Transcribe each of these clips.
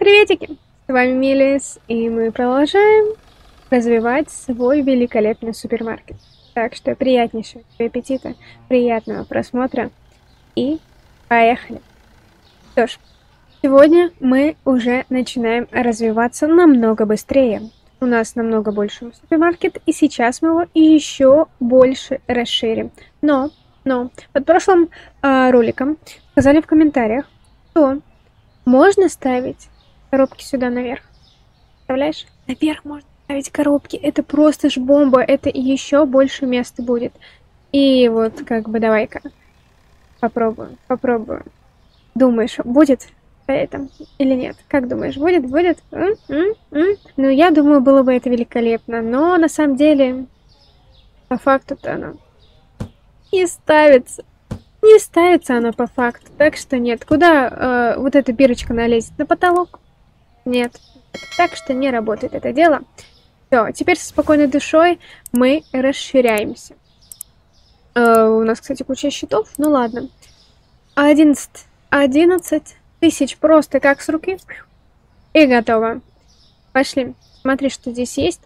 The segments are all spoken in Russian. Приветики! С вами Милис, и мы продолжаем развивать свой великолепный супермаркет. Так что приятнейшего аппетита, приятного просмотра и поехали! Что ж, сегодня мы уже начинаем развиваться намного быстрее. У нас намного больше супермаркет, и сейчас мы его еще больше расширим. Но под прошлым роликом сказали в комментариях, что можно ставить коробки сюда наверх. Представляешь? Наверх можно ставить коробки. Это просто ж бомба. Это еще больше места будет. И вот как бы давай-ка попробуем. Думаешь, будет это или нет? Как думаешь, будет? Ну, я думаю, было бы это великолепно. Но на самом деле, по факту-то оно не ставится. Не ставится она по факту, так что нет. Куда вот эта бирочка налезет? На потолок? Нет. Так что не работает это дело. Все, теперь со спокойной душой мы расширяемся. У нас, кстати, куча счетов. Ну ладно. 11 тысяч просто как с руки. И готово. Пошли. Смотри, что здесь есть.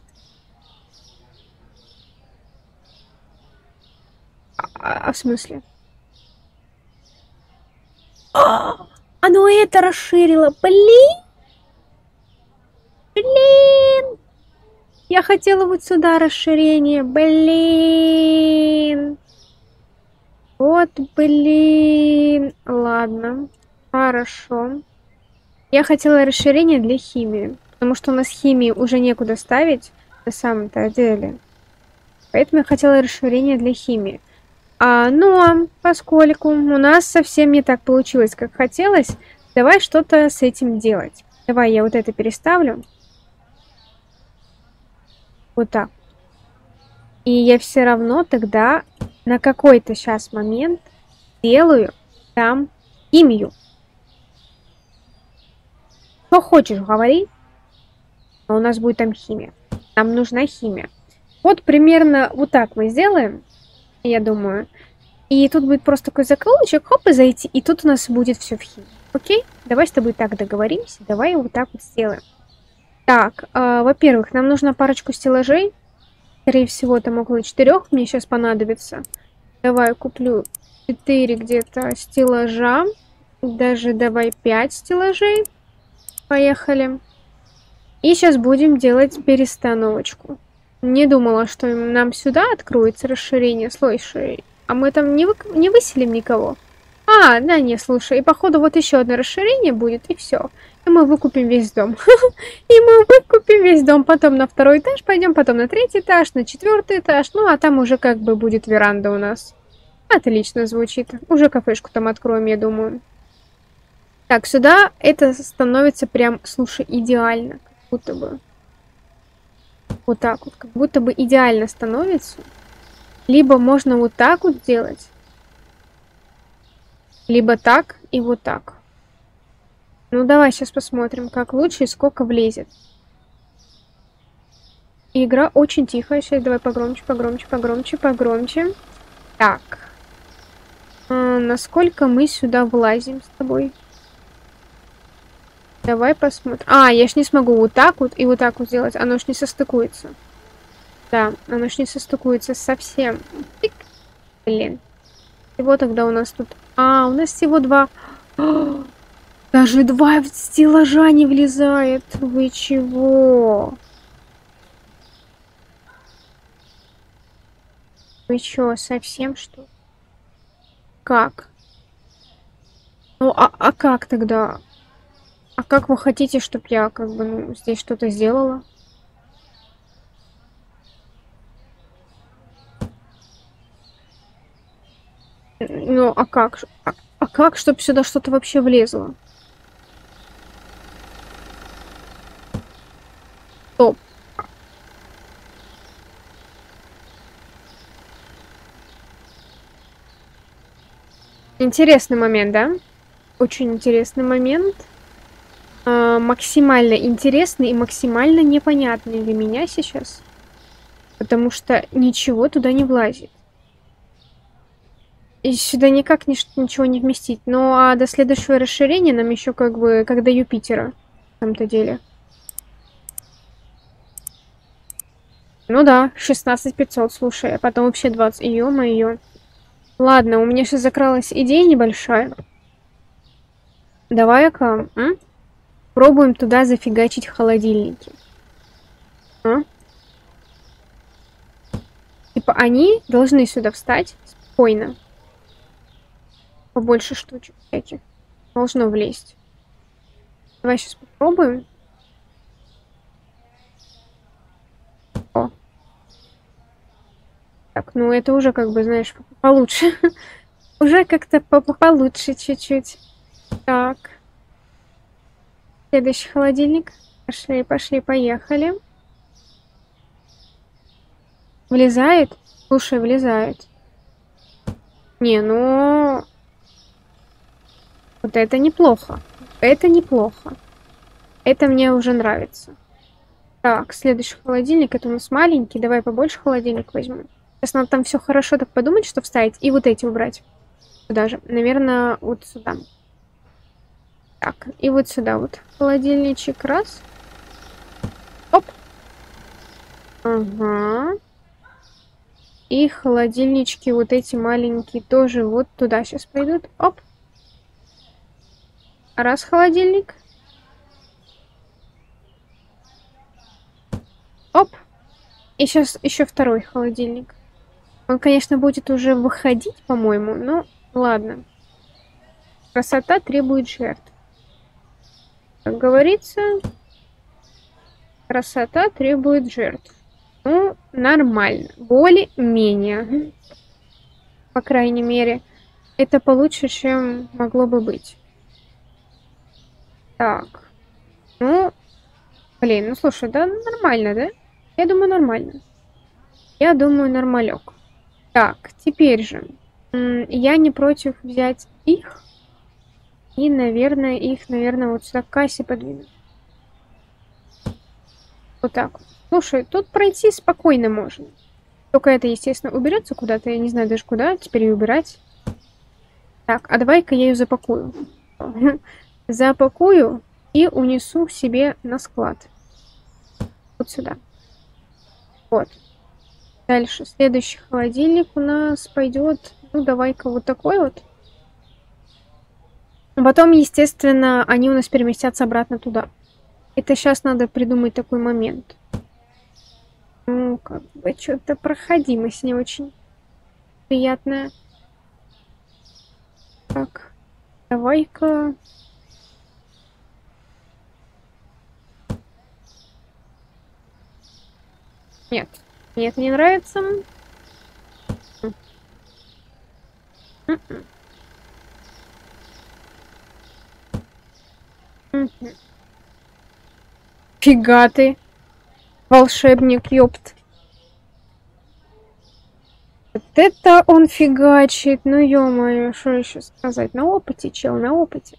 А в смысле? О, оно это расширило. Блин. Я хотела вот сюда расширение. Блин. Ладно. Хорошо. Я хотела расширение для химии. Потому что у нас химии уже некуда ставить на самом-то деле. Поэтому я хотела расширение для химии. Но поскольку у нас совсем не так получилось, как хотелось, давай что-то с этим делать. Давай я вот это переставлю. Вот так. И я все равно тогда на какой-то сейчас момент делаю там химию. Что хочешь, говори. А у нас будет там химия. Нам нужна химия. Вот примерно вот так мы сделаем. Я думаю. И тут будет просто такой заколочек, хоп, и зайти. И тут у нас будет все в химии. Окей? Давай с тобой так договоримся. Давай вот так вот сделаем. Так, во-первых, нам нужно парочку стеллажей. Скорее всего, там около 4 мне сейчас понадобится. Давай куплю 4 где-то стеллажа. Даже давай 5 стеллажей. Поехали. И сейчас будем делать перестановочку. Не думала, что нам сюда откроется расширение, слушай. А мы там не выселим никого. А, да, не, слушай. И походу вот еще одно расширение будет, и все. И мы выкупим весь дом. И мы выкупим весь дом. Потом на 2-й этаж пойдем, потом на 3-й этаж, на 4-й этаж. Ну, а там уже как бы будет веранда у нас. Отлично звучит. Уже кафешку там откроем, я думаю. Так, сюда это становится прям, слушай, идеально. Как будто бы. Вот так вот, как будто бы идеально становится. Либо можно вот так вот делать. Либо так и вот так. Ну, давай сейчас посмотрим, как лучше и сколько влезет. Игра очень тихая. Сейчас давай погромче. Так. Насколько мы сюда влазим с тобой? Давай посмотрим. А, я ж не смогу вот так вот и вот так вот сделать. Оно ж не состыкуется. Да, оно ж не состыкуется совсем. Тик. Блин. Всего тогда у нас тут... А, у нас всего 2. О, даже 2 стеллажа не влезает. Вы чего? Вы чё, совсем что? Как? Ну, а как тогда... А как вы хотите, чтобы я как бы здесь что-то сделала? Ну, а как? А как, чтобы сюда что-то вообще влезло? Стоп. Интересный момент, да? Очень интересный момент. Максимально интересный и максимально непонятный для меня сейчас. Потому что ничего туда не влазит. И сюда никак ничего не вместить. Ну а до следующего расширения нам еще как бы как до Юпитера. самом-то деле. Ну да, 16500, слушай, а потом вообще 20, ё-моё. Ладно, у меня сейчас закралась идея небольшая. Давай-ка, пробуем туда зафигачить холодильники. А? Типа они должны сюда встать спокойно. Побольше штучек всяких. Должно влезть. Давай сейчас попробуем. О. Так, ну это уже как бы, знаешь, получше. Уже как-то получше чуть-чуть. Так. Следующий холодильник. Пошли, пошли, поехали. Влезает? Слушай, влезает. Не, ну... Вот это неплохо. Это неплохо. Это мне уже нравится. Так, следующий холодильник. Это у нас маленький. Давай побольше холодильник возьму. Сейчас надо там все хорошо так подумать, что вставить. И вот эти убрать. Сюда же. Наверное, вот сюда. Так, и вот сюда вот холодильничек. Раз. Оп. Ага. И холодильнички вот эти маленькие тоже вот туда сейчас пойдут. Оп. Раз холодильник. Оп. И сейчас еще второй холодильник. Он, конечно, будет уже выходить, по-моему, но ладно. Красота требует жертв. Как говорится, красота требует жертв. Ну, нормально. Более-менее. По крайней мере, это получше, чем могло бы быть. Так. Ну, блин, ну слушай, да нормально, да? Я думаю, нормально. Я думаю, нормалек. Так, теперь же. Я не против взять их. И, наверное, их, наверное, вот сюда к кассе подвинуть. Вот так вот. Слушай, тут пройти спокойно можно. Только это, естественно, уберется куда-то. Я не знаю даже куда. Теперь и убирать. Так, а давай-ка я ее запакую. Запакую и унесу себе на склад. Вот сюда. Вот. Дальше. Следующий холодильник у нас пойдет. Ну, давай-ка вот такой вот. Потом, естественно, они у нас переместятся обратно туда. Это сейчас надо придумать такой момент. Ну, как бы, что-то проходимость не очень приятная. Так, давай-ка... Нет, мне это не нравится. Фига ты! Волшебник, ёпт. Вот это он фигачит. Ну, ё-моё, что еще сказать? На опыте, чел, на опыте.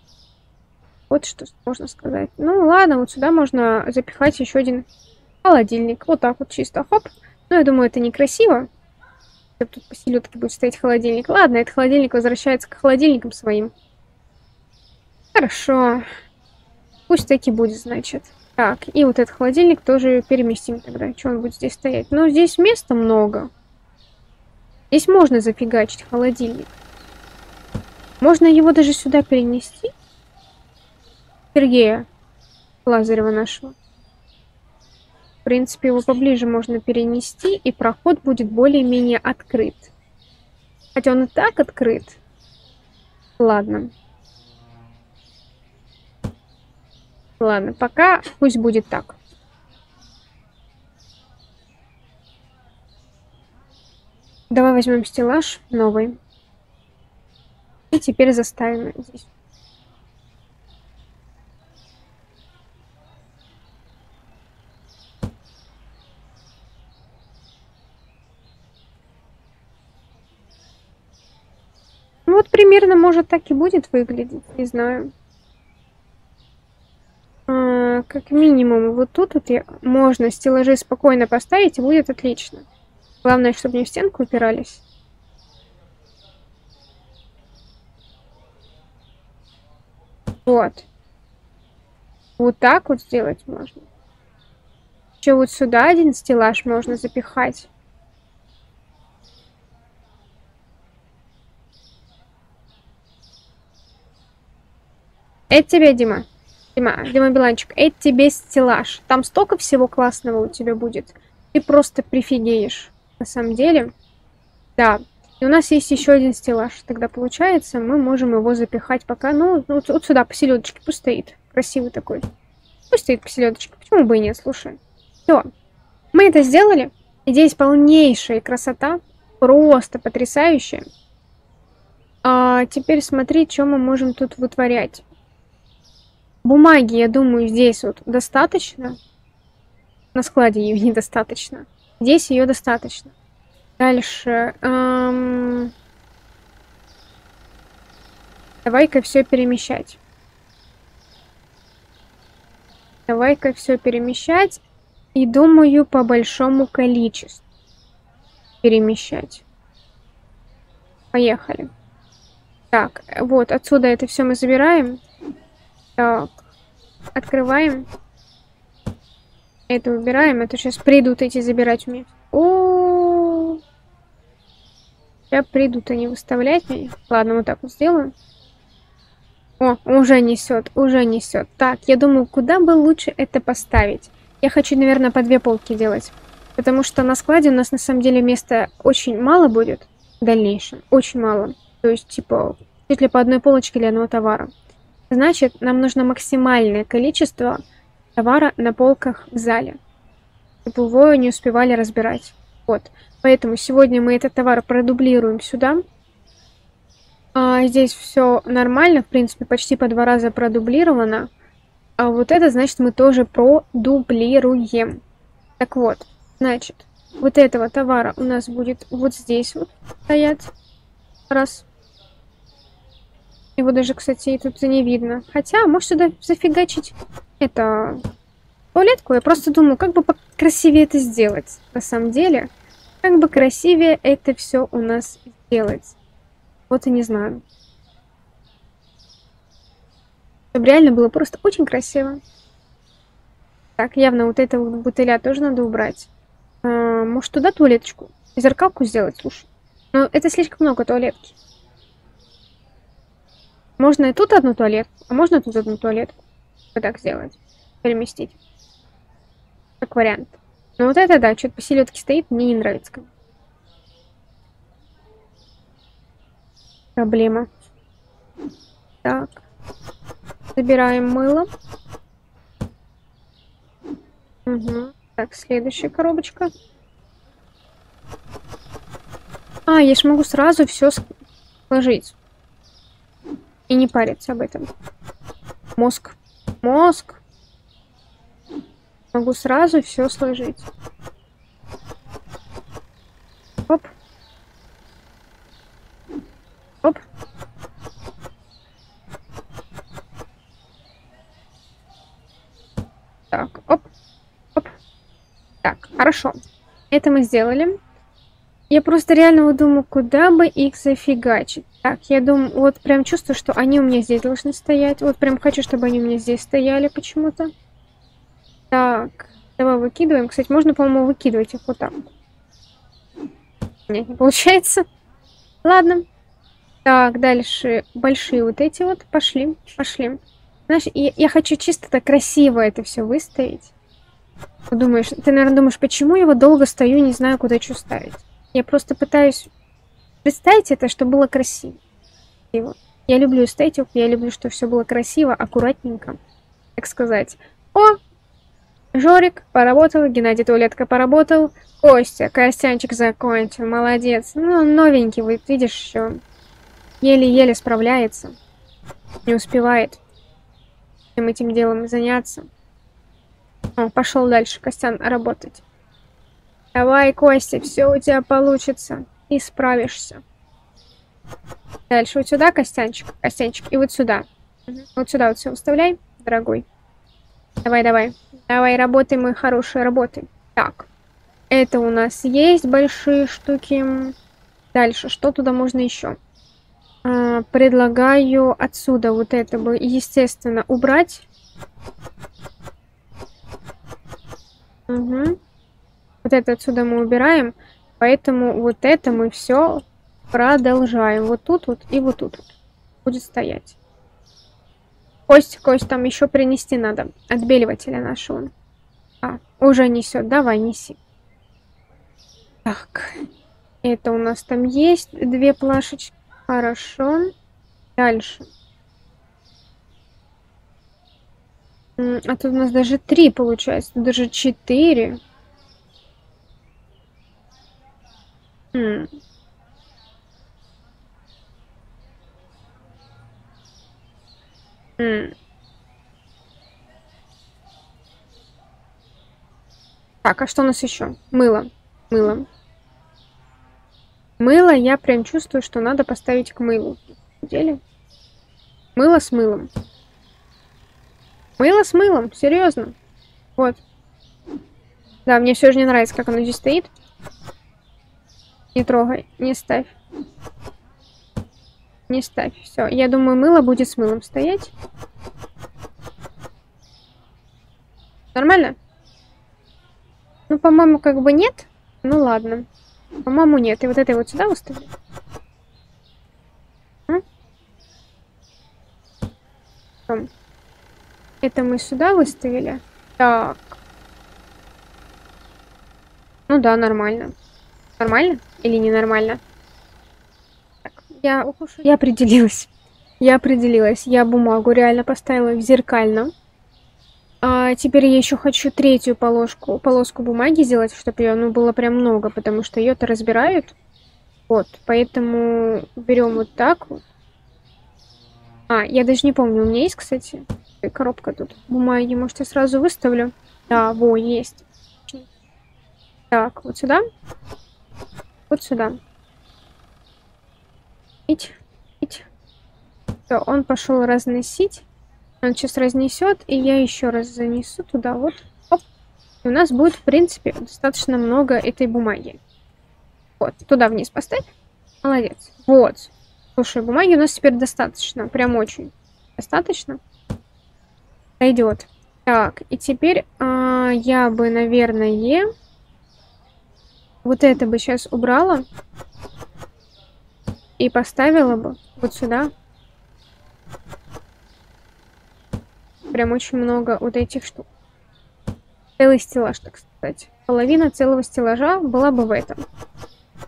Вот что можно сказать. Ну, ладно, вот сюда можно запихать еще один холодильник. Вот так вот чисто, хоп. Ну, я думаю, это некрасиво. Тут посередке будет стоять холодильник. Ладно, этот холодильник возвращается к холодильникам своим. Хорошо. Пусть таки будет, значит. Так, и вот этот холодильник тоже переместим тогда. Что он будет здесь стоять? Но здесь места много. Здесь можно зафигачить холодильник. Можно его даже сюда перенести. Сергея Лазарева нашего. В принципе, его поближе можно перенести, и проход будет более-менее открыт. Хотя он и так открыт. Ладно. Ладно, пока пусть будет так. Давай возьмем стеллаж новый. И теперь заставим здесь. Ну, вот примерно, может, так и будет выглядеть, не знаю. Как минимум, вот тут вот можно стеллажи спокойно поставить, и будет отлично. Главное, чтобы не в стенку упирались. Вот. Вот так вот сделать можно. Еще вот сюда один стеллаж можно запихать. Это тебе, Дима. Дима Биланчик, это тебе стеллаж. Там столько всего классного у тебя будет. Ты просто прифигеешь. На самом деле. Да. И у нас есть еще один стеллаж. Тогда получается, мы можем его запихать пока. Ну, вот сюда, поселедочки, пусть стоит. Красивый такой. Пусть стоит поселедочки. Почему бы и нет, слушай. Все. Мы это сделали. И здесь полнейшая красота. Просто потрясающая. А теперь смотри, что мы можем тут вытворять. Бумаги, я думаю, здесь вот достаточно. На складе ее недостаточно. Здесь ее достаточно. Дальше. Давай-ка все перемещать. И думаю, по большому количеству перемещать. Поехали. Так, вот отсюда это все мы забираем. Так, открываем. Это убираем. Это сейчас придут эти забирать у меня. О-о-о. Сейчас придут они выставлять меня. Ладно, вот так вот сделаю. О, уже несет, Так, я думаю, куда бы лучше это поставить. Я хочу, наверное, по две полки делать. Потому что на складе у нас на самом деле места очень мало будет в дальнейшем. Очень мало. То есть, типа, чуть ли по одной полочке для одного товара. Значит, нам нужно максимальное количество товара на полках в зале, чтобы его не успевали разбирать. Вот. Поэтому сегодня мы этот товар продублируем сюда. А здесь все нормально, в принципе, почти по 2 раза продублировано. А вот это, значит, мы тоже продублируем. Так вот, значит, вот этого товара у нас будет вот здесь вот стоять. Раз. Его даже, кстати, и тут не видно. Хотя, может, сюда зафигачить это туалетку. Я просто думаю, как бы красивее это сделать. На самом деле, как бы красивее это все у нас сделать. Вот и не знаю. Чтобы реально было просто очень красиво. Так, явно вот этого бутыля тоже надо убрать. А, может, туда туалеточку? Зеркалку сделать, слушай. Но это слишком много туалетки. Можно и тут одну туалетку, а можно тут одну туалетку. Вот так сделать. Переместить. Как вариант. Но вот это, да, что-то поселедки стоит, мне не нравится. Проблема. Так. Забираем мыло. Угу. Так, следующая коробочка. А, я же могу сразу все сложить. И не париться об этом. Мозг. Могу сразу все сложить. Оп. Так, Так, хорошо. Это мы сделали. Я просто реально вот думаю, куда бы их зафигачить. Так, я думаю, вот прям чувствую, что они у меня здесь должны стоять. Вот прям хочу, чтобы они у меня здесь стояли почему-то. Так, давай выкидываем. Кстати, можно, по-моему, выкидывать их вот так. Нет, не получается. Ладно. Так, дальше большие вот эти вот. Пошли, Знаешь, я хочу чисто так красиво это все выставить. Думаешь, ты, наверное, думаешь, почему я его долго стою, не знаю, куда что ставить. Я просто пытаюсь представить это, чтобы было красиво. Я люблю эстетику, я люблю, чтобы все было красиво, аккуратненько, так сказать. О, Жорик поработал, Геннадий туалетка поработал, Костя, Костянчик закончил, молодец. Ну, новенький, вот видишь, еще еле-еле справляется, не успевает всем этим делом заняться. О, пошел дальше, Костян, работать. Давай, Костя, все у тебя получится. И справишься. Дальше вот сюда, Костянчик. И вот сюда. Вот сюда вот все вставляй, дорогой. Давай, Давай, работай, мой хороший, работай. Так. Это у нас есть большие штуки. Дальше, что туда можно еще? Предлагаю отсюда вот это бы, естественно, убрать. Угу. Вот это отсюда мы убираем, поэтому вот это мы все продолжаем. Вот тут вот и вот тут вот будет стоять. Кость там еще принести надо. Отбеливателя нашего. А, уже несет. Давай, неси. Так. Это у нас там есть. Две плашечки. Хорошо. Дальше. А тут у нас даже 3 получается. Даже 4. Так, а что у нас еще? Мыло. Мыло, я прям чувствую, что надо поставить к мылу. Мыло с мылом. Мыло с мылом, серьезно. Вот. Да, мне все же не нравится, как оно здесь стоит. Не трогай, не ставь. Не ставь, все. Я думаю, мыло будет с мылом стоять. Нормально? Ну, по-моему, как бы нет. Ну, ладно. По-моему, нет. И вот это вот сюда выставлю. Это мы сюда выставили. Так. Ну да, нормально. Нормально или ненормально? Я определилась. Я бумагу реально поставила зеркально. А теперь я еще хочу 3-ю полоску бумаги сделать, чтобы ее было прям много, потому что ее-то разбирают. Вот, поэтому берем вот так вот. А, я даже не помню, у меня есть, кстати, коробка тут бумаги. Может, я сразу выставлю? Да, во, есть. Так, вот сюда. Вот сюда. Все, он пошел разносить. Он сейчас разнесет, и я еще раз занесу туда вот. Оп. И у нас будет, в принципе, достаточно много этой бумаги. Вот, туда вниз поставь. Молодец. Вот. Слушай, бумаги у нас теперь достаточно. Прям очень достаточно. Пойдет. Так, и теперь я бы, наверное, вот это бы сейчас убрала. И поставила бы вот сюда. Прям очень много вот этих штук. Целый стеллаж, так сказать. Половина целого стеллажа была бы в этом.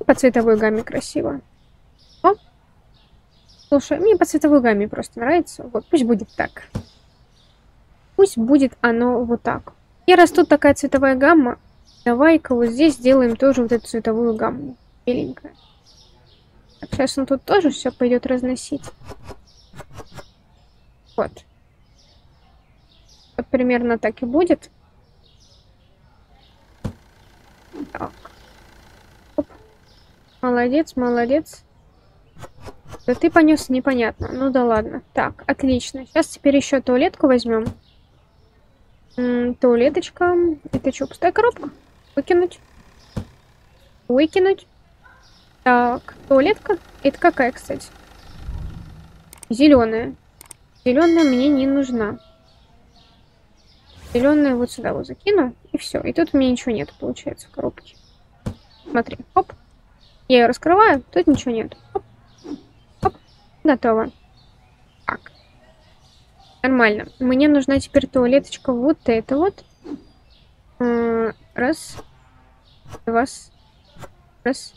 По цветовой гамме красиво. О! Слушай, мне по цветовой гамме просто нравится. Вот, пусть будет так. Пусть будет оно вот так. И раз тут такая цветовая гамма, давай-ка вот здесь сделаем тоже вот эту цветовую гамму. Беленькая. Так, сейчас он тут тоже все пойдет разносить. Вот. Вот примерно так и будет. Так. Оп. Молодец, молодец. Да ты понес, непонятно. Ну да ладно. Так, отлично. Сейчас теперь еще туалетку возьмем. Туалеточка. Это что, пустая коробка? Выкинуть. Выкинуть. Так, туалетка. Это какая, кстати? Зеленая. Зеленая мне не нужна. Зеленая вот сюда вот закину. И все. И тут у меня ничего нет, получается, в коробке. Смотри. Оп. Я ее раскрываю. Тут ничего нет. Оп. Оп. Готово. Так. Нормально. Мне нужна теперь туалеточка вот эта вот. Раз. Два. Раз.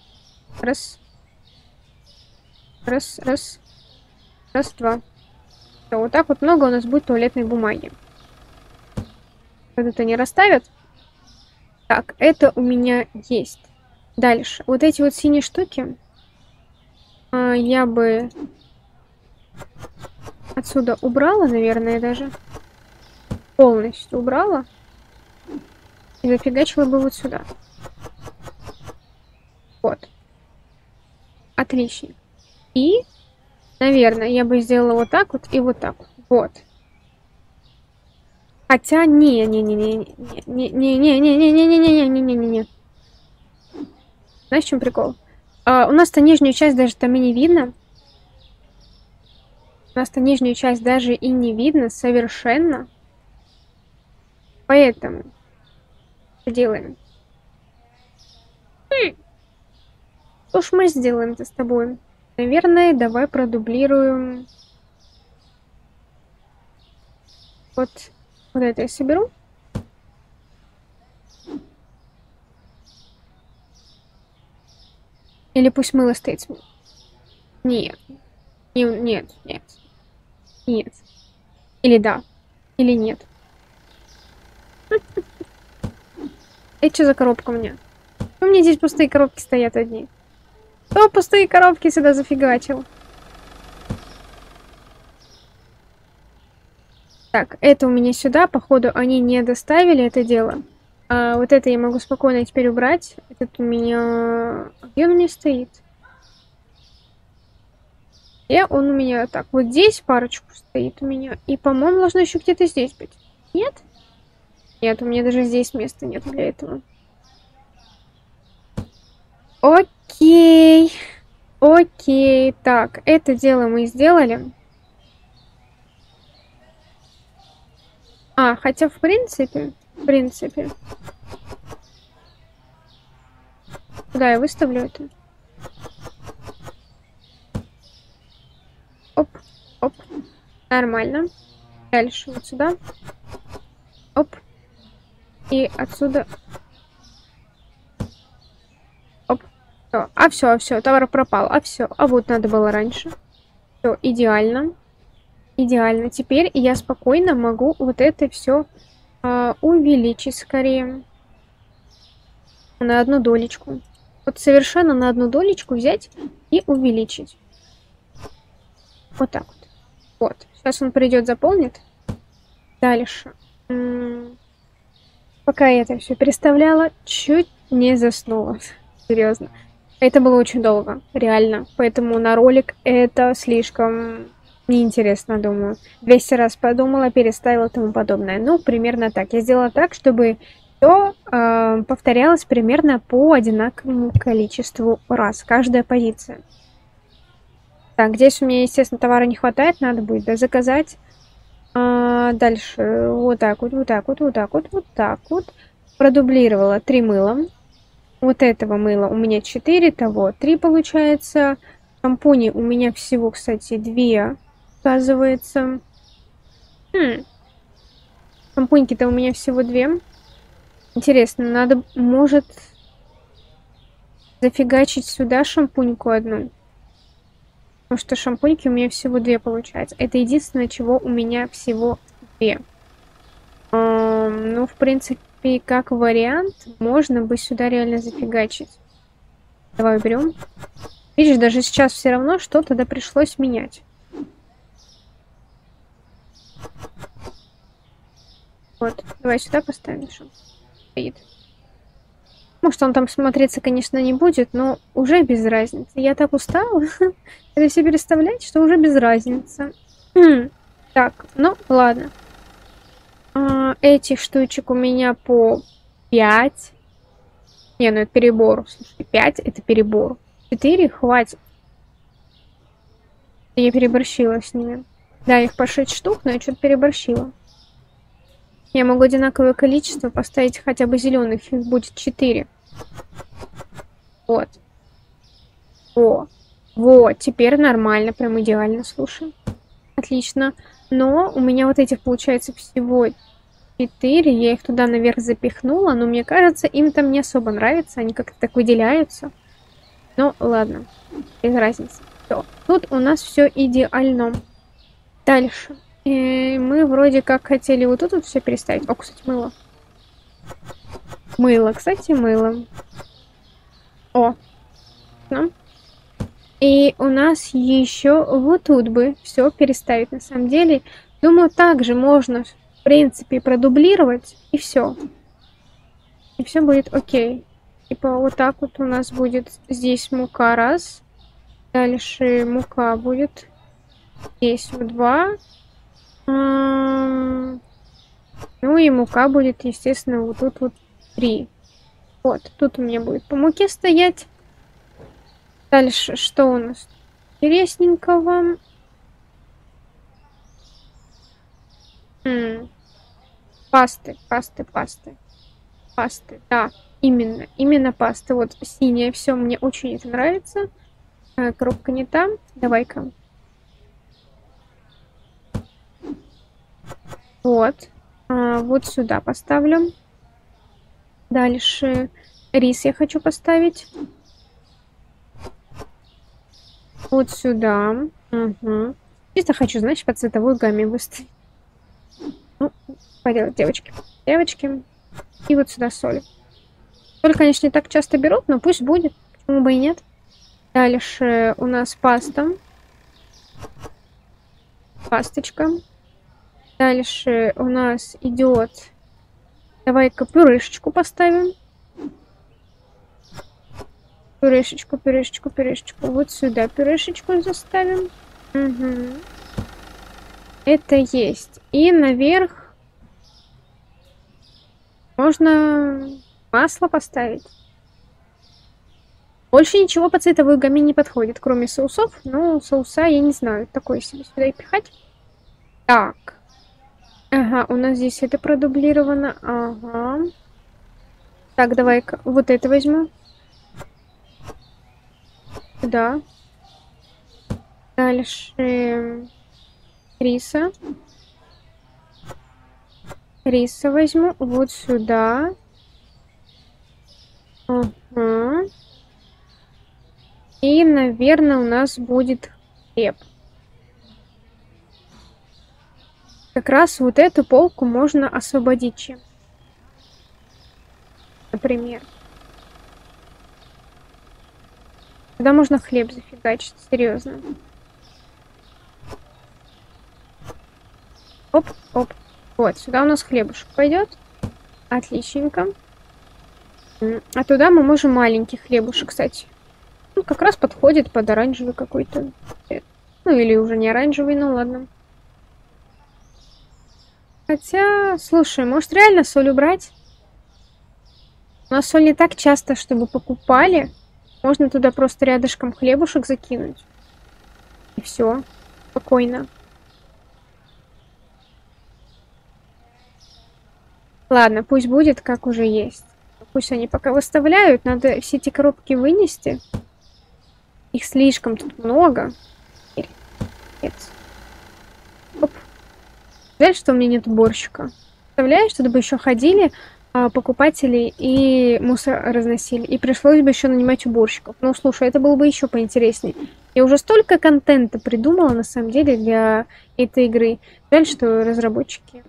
Раз. Раз, раз. Раз, два. Все, вот так вот много у нас будет туалетной бумаги. Когда-то не расставят. Так, это у меня есть. Дальше. Вот эти вот синие штуки. Я бы отсюда убрала, наверное, даже. Полностью убрала. И зафигачила бы вот сюда. Вот. Отлично. И, наверное, я бы сделала вот так вот и вот так вот. Вот. Хотя, не. Знаешь, в чем прикол? У нас-то нижнюю часть даже там и не видно. У нас-то нижнюю часть даже и не видно совершенно. Поэтому Делаем. Что ж мы сделаем-то с тобой? Наверное, давай продублируем. Вот это я соберу. Или пусть мыло стоит. Нет. Нет. Или да. Или нет. Это что за коробка у меня? У меня здесь пустые коробки стоят одни. Кто пустые коробки сюда зафигачил? Так, это у меня сюда. Походу, они не доставили это дело. А вот это я могу спокойно теперь убрать. Этот у меня... Где он у меня стоит? Где он у меня? Так, вот здесь парочку стоит у меня. И, по-моему, должно еще где-то здесь быть. Нет? Нет, у меня даже здесь места нет для этого. Окей. Окей. Так, это дело мы сделали. А, хотя в принципе. Куда я выставлю это? Оп, оп. Нормально. Дальше вот сюда. Оп. И отсюда. Оп. Все, все, товар пропал. А вот надо было раньше. Все, идеально. Идеально. Теперь я спокойно могу вот это все увеличить скорее. На одну долечку. Вот совершенно на одну долечку взять и увеличить. Вот так вот. Вот. Сейчас он придет, заполнит. Дальше. Пока я это все переставляла, чуть не заснула. Серьезно. Это было очень долго. Реально. Поэтому на ролик это слишком... неинтересно, думаю. 200 раз подумала, переставила, тому подобное. Ну, примерно так. Я сделала так, чтобы все повторялось примерно по одинаковому количеству раз. Каждая позиция. Так, здесь у меня, естественно, товара не хватает. Надо будет заказать. Дальше. Вот так вот. Продублировала 3 мыла. Вот этого мыла у меня 4, того 3 получается. Шампуни у меня всего, кстати, 2... Оказывается. Шампуньки-то у меня всего 2. Интересно, надо, может, зафигачить сюда шампуньку одну. Потому что шампуньки у меня всего 2 получается. Это единственное, чего у меня всего 2. Ну, в принципе, как вариант, можно бы сюда реально зафигачить. Давай уберем. Видишь, даже сейчас все равно что-то да пришлось менять. Вот, давай сюда поставим. Стоит. Может, он там смотреться, конечно, не будет, но уже без разницы. Я так устала это все переставлять, что уже без разницы. Так, ну ладно. Этих штучек у меня по 5. Не, ну это перебор. Слушай, 5 это перебор. 4 хватит. Я переборщила с ними. Да, их по 6 штук, но я что-то переборщила. Я могу одинаковое количество поставить хотя бы зеленых, их будет 4. Вот. О, вот, теперь нормально, прям идеально, слушай. Отлично. Но у меня вот этих получается всего 4, я их туда наверх запихнула, но мне кажется, им там не особо нравится, они как-то так выделяются. Ну, ладно, без разницы. Все. Тут у нас все идеально. Дальше. И мы вроде как хотели вот тут вот все переставить. О, кстати, мыло. Мыло. О. И у нас еще вот тут бы все переставить. На самом деле, думаю, также можно, в принципе, продублировать. И все. И все будет окей. Типа вот так вот у нас будет здесь мука раз. Дальше мука будет здесь вот 2. Ну и мука будет, естественно, вот тут вот 3. Вот, тут у меня будет по муке стоять. Дальше, что у нас интересненького? Пасты. пасты. Да, именно пасты. Вот синяя, все, мне очень это нравится. Коробка не там. Давай-ка. Вот. Вот сюда поставлю. Дальше рис я хочу поставить. Вот сюда. Угу. Чисто хочу, знаешь, по цветовой гамме выставить. Ну, поделать, девочки. Девочки. И вот сюда соль. Соль, конечно, не так часто берут, но пусть будет. Почему бы и нет. Дальше у нас паста. Пасточка. Дальше у нас идет... Давай-ка пюрешечку поставим. Пюрешечку, пюрешечку, пюрешечку. Вот сюда пюрешечку заставим. Угу. Это есть. И наверх можно масло поставить. Больше ничего по цветовой гамме не подходит, кроме соусов. Но соуса я не знаю. Такой себе сюда и пихать. Так. Ага, у нас здесь это продублировано. Ага. Так, давай-ка вот это возьму. Да. Дальше риса. Риса возьму вот сюда. Ага. И, наверное, у нас будет хлеб. Как раз вот эту полку можно освободить чем. Например. Сюда можно хлеб зафигачить, серьезно. Оп, оп. Вот, сюда у нас хлебушек пойдет. Отличненько. А туда мы можем маленький хлебушек, кстати. Ну, как раз подходит под оранжевый какой-то. Ну, или уже не оранжевый, ну ладно. Хотя, слушай, может реально соль убрать? У нас соль не так часто, чтобы покупали. Можно туда просто рядышком хлебушек закинуть. И все. Спокойно. Ладно, пусть будет, как уже есть. Пусть они пока выставляют. Надо все эти коробки вынести. Их слишком тут много. Нет. Оп. Жаль, что у меня нет уборщика. Представляешь, чтобы еще ходили покупатели и мусор разносили. И пришлось бы еще нанимать уборщиков. Ну, слушай, это было бы еще поинтереснее. Я уже столько контента придумала, на самом деле, для этой игры. Жаль, что разработчики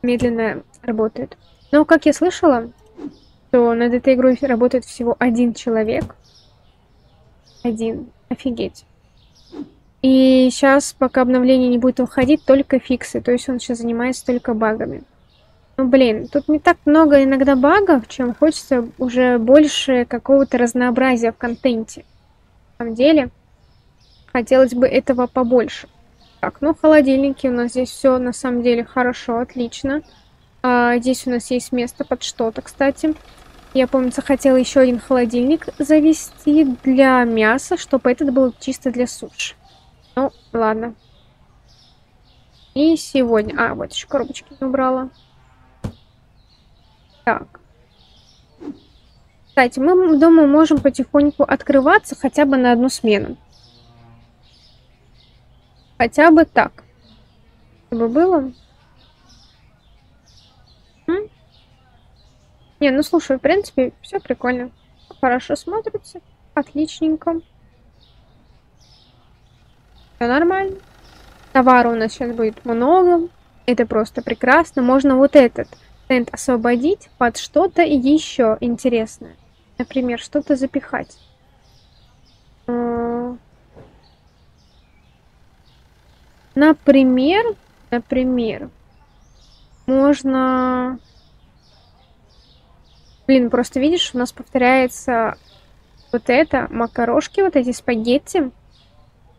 медленно работают. Но, как я слышала, что над этой игрой работает всего один человек. Один. Офигеть. И сейчас, пока обновление не будет выходить, только фиксы. То есть он сейчас занимается только багами. Ну, блин, тут не так много иногда багов, чем хочется уже больше какого-то разнообразия в контенте. На самом деле, хотелось бы этого побольше. Так, ну, холодильники у нас здесь все на самом деле хорошо, отлично. А, здесь у нас есть место под что-то, кстати. Я, помнится, хотела еще один холодильник завести для мяса, чтобы этот был чисто для суши. Ну, ладно. И сегодня... А, вот еще коробочки не убрала. Так. Кстати, мы, думаю, можем потихоньку открываться хотя бы на одну смену. Хотя бы так. Чтобы было. Не, ну слушай, в принципе, все прикольно. Хорошо смотрится. Отличненько. Все нормально. Товара у нас сейчас будет много. Это просто прекрасно. Можно вот этот стенд освободить под что-то еще интересное. Например, что-то запихать. Например, можно... Блин, просто видишь, у нас повторяется вот это, макарошки, вот эти спагетти.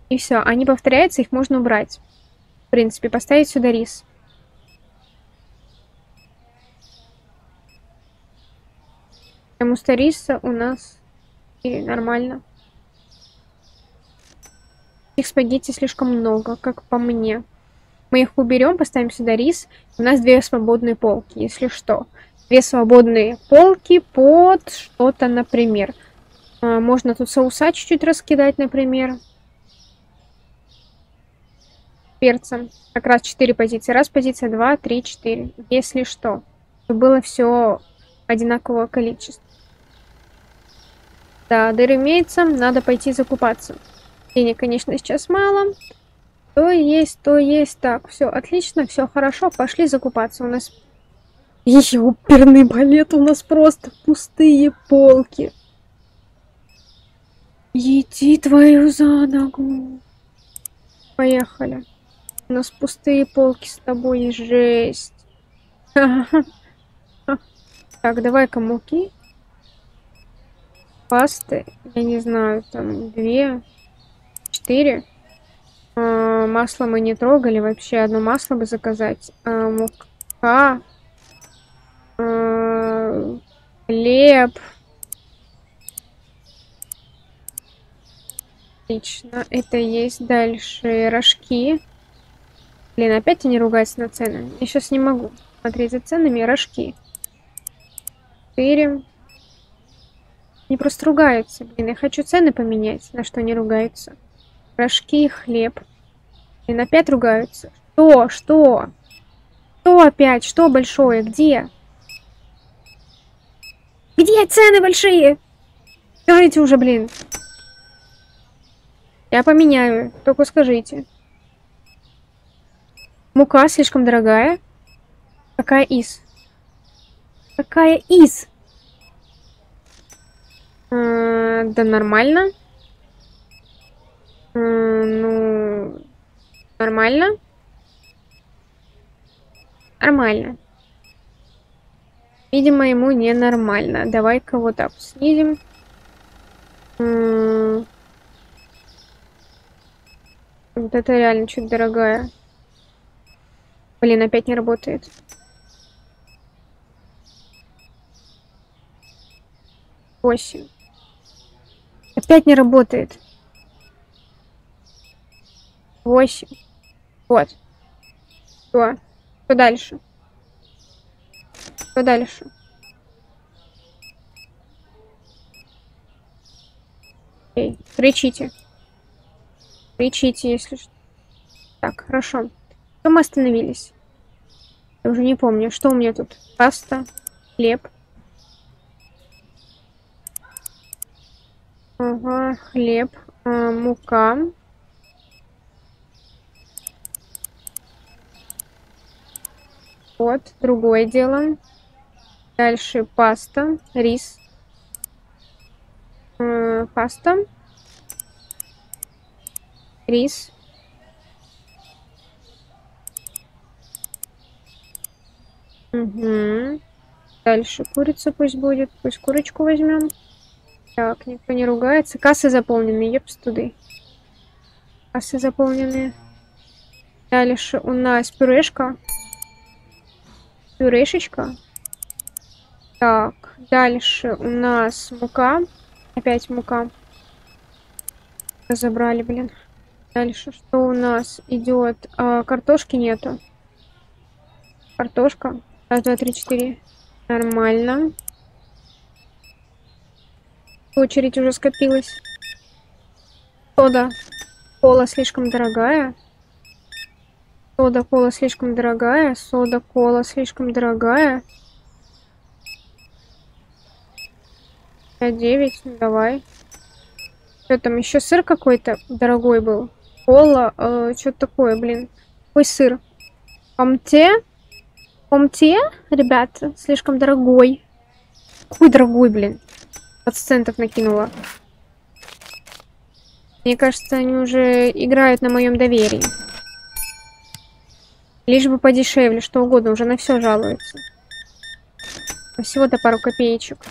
И все, они повторяются, их можно убрать. В принципе, поставить сюда рис. Потому что риса у нас и нормально. Их спагетти слишком много, как по мне. Мы их уберем, поставим сюда рис. У нас две свободные полки, если что. две свободные полки под что-то, например. Можно тут соуса чуть-чуть раскидать, например. Перцем. Как раз 4 позиции. Раз позиция, 2, 3, 4. Если что, чтобы было все одинаковое количество. Да, дыр имеется. Надо пойти закупаться. Денег, конечно, сейчас мало. То есть, то есть. Так, все отлично, все хорошо. Пошли закупаться. У нас... Еще оперный балет, у нас просто пустые полки. Иди твою за ногу. Поехали. У нас пустые полки с тобой, жесть. Так, давай-ка муки. Пасты, я не знаю, там 2, 4. Масло мы не трогали, вообще одно масло бы заказать. Мука. Хлеб. Отлично, это есть. Дальше рожки. Блин, опять они ругаются на цены. Я сейчас не могу смотреть за ценами. Рожки. 4. Они просто ругаются. Блин, я хочу цены поменять, на что они ругаются. Рожки и хлеб. Блин, опять ругаются. Что? Что? Что опять? Что большое? Где? Где цены большие? Скажите уже, блин. Я поменяю, только скажите. Мука слишком дорогая. Какая из? Какая из? Да нормально. Ну, нормально. Нормально. Видимо, ему не нормально. Давай-ка вот так снизим. Вот это реально чуть дорогая. Блин, опять не работает. Осень. Опять не работает. 8. Вот. Что? Что дальше? Что дальше? Эй, кричите. Кричите, если что. Так, хорошо. Что мы остановились? Я уже не помню. Что у меня тут? Паста, хлеб. Ага, хлеб, мука. Вот, другое дело. Дальше паста, рис. Паста. Рис. Угу. Дальше курица пусть будет. Пусть курочку возьмем. Так, никто не ругается. Кассы заполненные, епс туды. Кассы заполненные. Дальше у нас пюрешка. Пюрешечка. Так, дальше у нас мука. Опять мука. Забрали, блин. Дальше что у нас идет? Картошки нету. Картошка. Раз, два, три, 4. Нормально. Очередь уже скопилась. Сода. Кола слишком дорогая. Сода, кола слишком дорогая. Сода, кола слишком дорогая. 9, ну давай. Что там, еще сыр какой-то дорогой был? Кола, что-то такое, блин. Ой, сыр. Омте? Омте, ребята, слишком дорогой. Какой дорогой, блин? 20 центов накинула. Мне кажется, они уже играют на моем доверии. Лишь бы подешевле, что угодно, уже на все жалуются. Всего-то пару копеечек.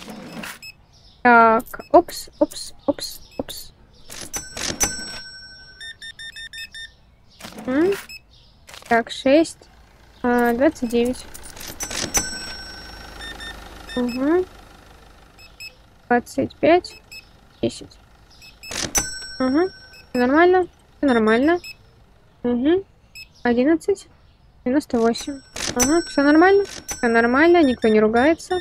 Так, опс, опс, опс, опс. Так, 6, 29. Угу. 25, 10. Угу. Нормально, нормально. Угу. 11, 98. Ага, все нормально, никто не ругается.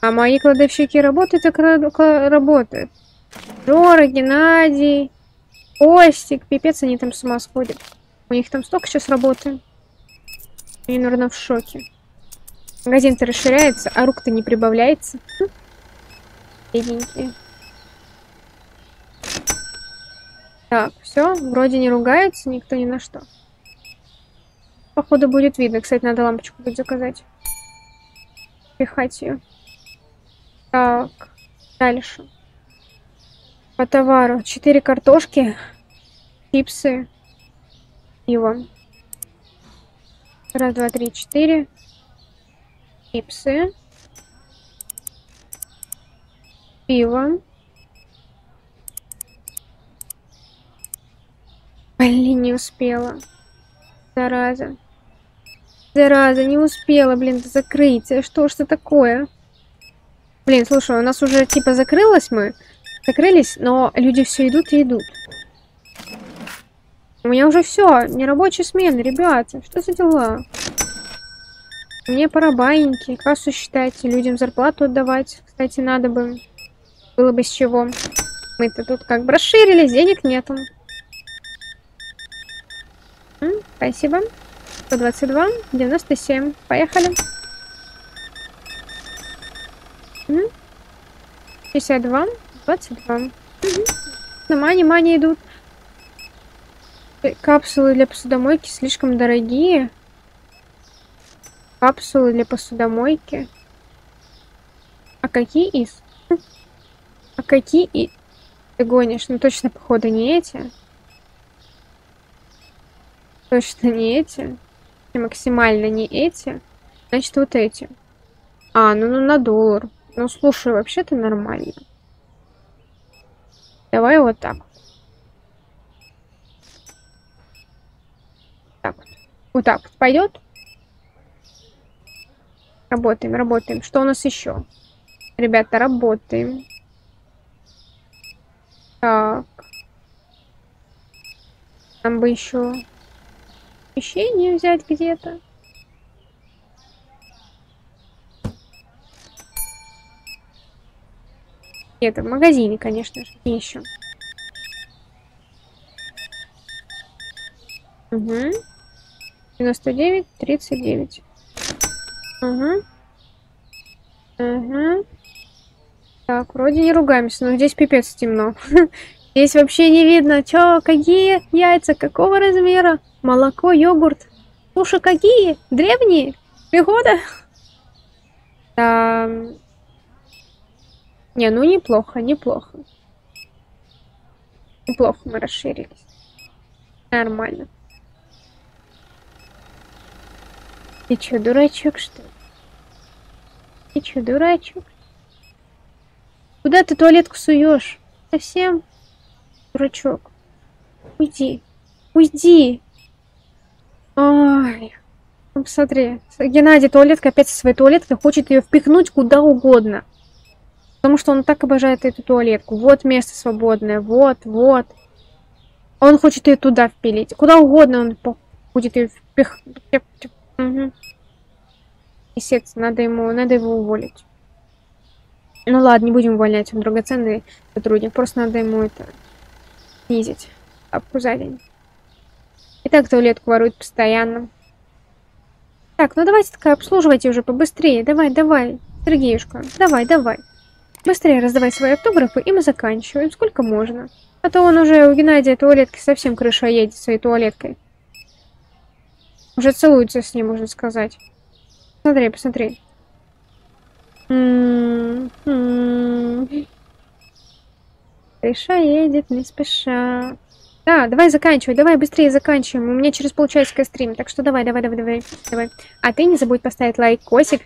А мои кладовщики работают, так работают. Жорик, Геннадий, Костик, пипец, они там с ума сходят. У них там столько сейчас работы. Они, наверное, в шоке. Магазин-то расширяется, а рук-то не прибавляется. Бедненькие. Так, все, вроде не ругается, никто ни на что. Походу будет видно. Кстати, надо лампочку будет заказать. Пихать ее. Так, дальше. По товару 4 картошки, чипсы, пиво. 1, 2, 3, 4. Чипсы. Пиво. Блин, не успела. Зараза. Зараза, не успела, блин, закрыть. Что ж это такое? Блин, слушай, у нас уже типа закрылось мы. Закрылись, но люди все идут и идут. У меня уже все, нерабочие смены, ребята. Что за дела? Мне пора баиньки, кассу считать, людям зарплату отдавать. Кстати, надо бы. Было бы с чего. Мы-то тут как бы расширились, денег нету. Спасибо. 122, 97. Поехали. 52, 22. На мани-мани идут. Капсулы для посудомойки слишком дорогие. Капсулы для посудомойки. А какие из? А какие и... Ты гонишь? Ну точно, походу, не эти. Точно не эти. И максимально не эти. Значит, вот эти. А, ну на доллар. Ну, слушай, вообще-то нормально. Давай вот так. Так вот. Вот так вот пойдет. Работаем, работаем. Что у нас еще? Ребята, работаем. Так. Нам бы еще помещение взять где-то. Нет, в магазине, конечно же. И еще. Угу. 99, 39. Угу. Угу. Так, вроде не ругаемся, но здесь пипец темно. Здесь вообще не видно. Чё, какие яйца, какого размера? Молоко, йогурт. Слушай, какие? Древние? 3 года? Да. Не, ну неплохо, неплохо. Неплохо мы расширились. Нормально. Ты чё, дурачок, что ли? Ты чё, дурачок? Куда ты туалетку суешь? Совсем? Дурачок. Уйди. Уйди. Ай. Ну, посмотри. Геннадий туалетка опять со своей туалеткой хочет ее впихнуть куда угодно. Потому что он так обожает эту туалетку. Вот место свободное. Вот, вот. Он хочет ее туда впилить. Куда угодно он будет ее впихнуть. Угу. И сердце, надо его уволить. Ну ладно, не будем увольнять, он драгоценный сотрудник. Просто надо ему это снизить. Апку за день. И так туалетку воруют постоянно. Так, ну давайте-ка обслуживайте уже побыстрее. Давай, давай, Сергеюшка. Давай, давай. Быстрее раздавай свои автографы, и мы заканчиваем, сколько можно. А то он уже у Геннадия туалетки совсем крыша едет своей туалеткой. Уже целуются с ним, можно сказать. Смотри, посмотри. Крыша едет не спеша. Да, давай заканчивай, давай быстрее заканчиваем. У меня через полчасика стрим, так что давай, давай, давай, давай, давай. А ты не забудь поставить лайк, косик,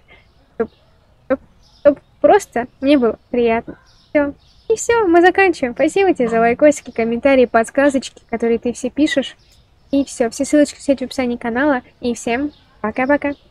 чтоб просто мне было приятно. Все. И все, мы заканчиваем. Спасибо тебе за лайкосики, комментарии, подсказочки, которые ты все пишешь. И все. Все ссылочки, кстати, в описании канала. И всем пока-пока.